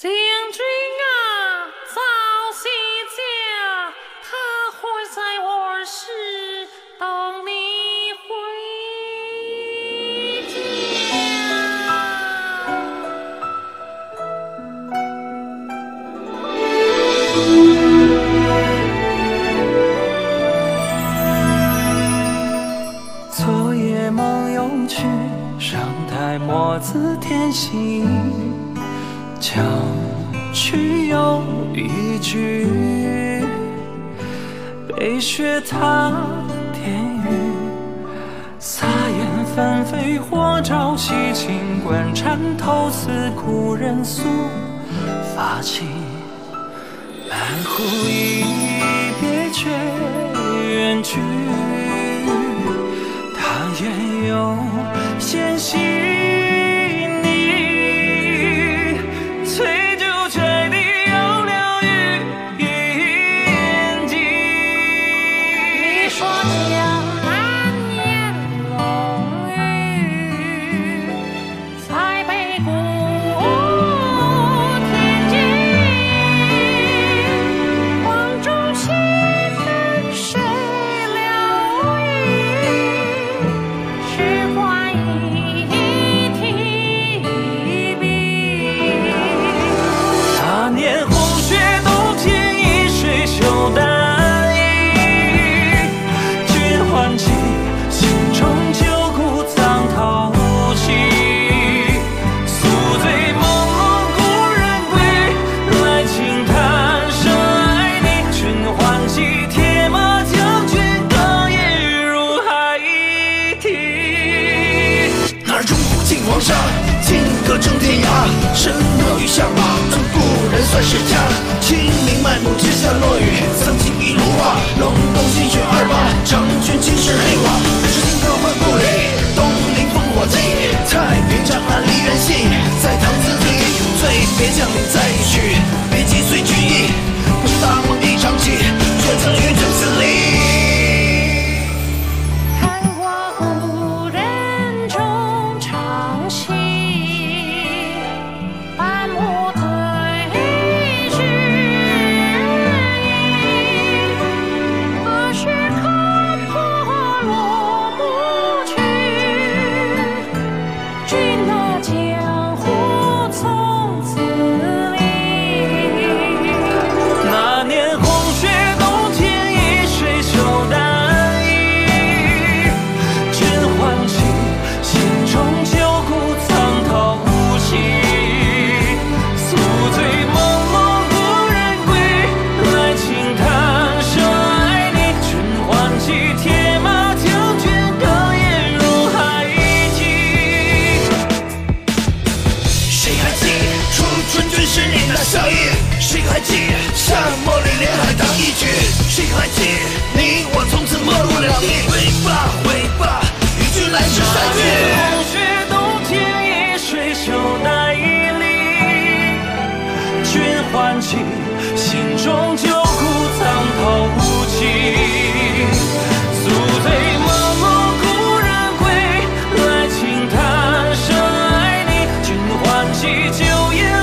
将军啊，早些家，他会在我室等你回家。昨夜梦游去，尚待墨子天行。 将去又一句，北雪踏天雨，撒眼翻飞火照七情观禅头似故人宿，发起南湖一别却远去，他言有嫌隙。 身落于下马，尊故人算是家。清明迈目之下落雨，桑青一如画。隆冬新雪二八，长君今世黑瓦。日出金戈换故里，东临烽火鸡。太平长安离人戏，在唐子里，醉别将领再续，别击碎军意。不是大梦一场起，却曾于九死里。 旧夜。